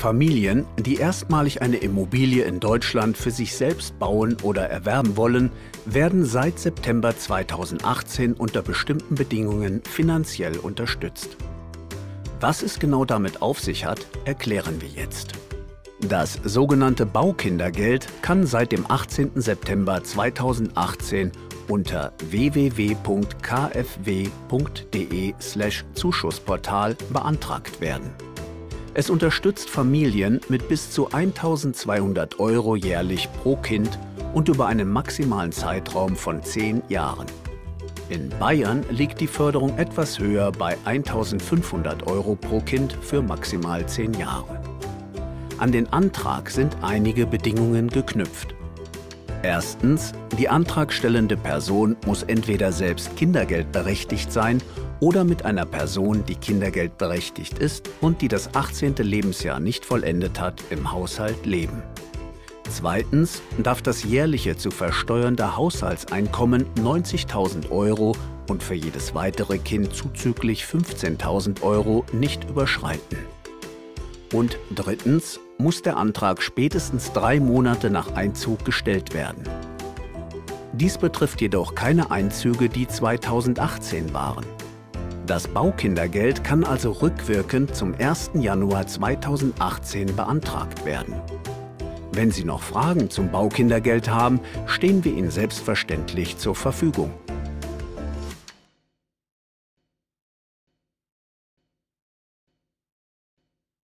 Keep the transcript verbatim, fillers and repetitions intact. Familien, die erstmalig eine Immobilie in Deutschland für sich selbst bauen oder erwerben wollen, werden seit September zweitausendachtzehn unter bestimmten Bedingungen finanziell unterstützt. Was es genau damit auf sich hat, erklären wir jetzt. Das sogenannte Baukindergeld kann seit dem achtzehnten September zweitausendachtzehn unter w w w punkt k f w punkt d e slash Zuschussportal beantragt werden. Es unterstützt Familien mit bis zu eintausendzweihundert Euro jährlich pro Kind und über einen maximalen Zeitraum von zehn Jahren. In Bayern liegt die Förderung etwas höher bei eintausendfünfhundert Euro pro Kind für maximal zehn Jahre. An den Antrag sind einige Bedingungen geknüpft. Erstens, die antragstellende Person muss entweder selbst kindergeldberechtigt sein oder mit einer Person, die kindergeldberechtigt ist und die das achtzehnte Lebensjahr nicht vollendet hat, im Haushalt leben. Zweitens darf das jährliche zu versteuernde Haushaltseinkommen neunzigtausend Euro und für jedes weitere Kind zuzüglich fünfzehntausend Euro nicht überschreiten. Und drittens muss der Antrag spätestens drei Monate nach Einzug gestellt werden. Dies betrifft jedoch keine Einzüge, die zweitausendachtzehn waren. Das Baukindergeld kann also rückwirkend zum ersten Januar zweitausendachtzehn beantragt werden. Wenn Sie noch Fragen zum Baukindergeld haben, stehen wir Ihnen selbstverständlich zur Verfügung.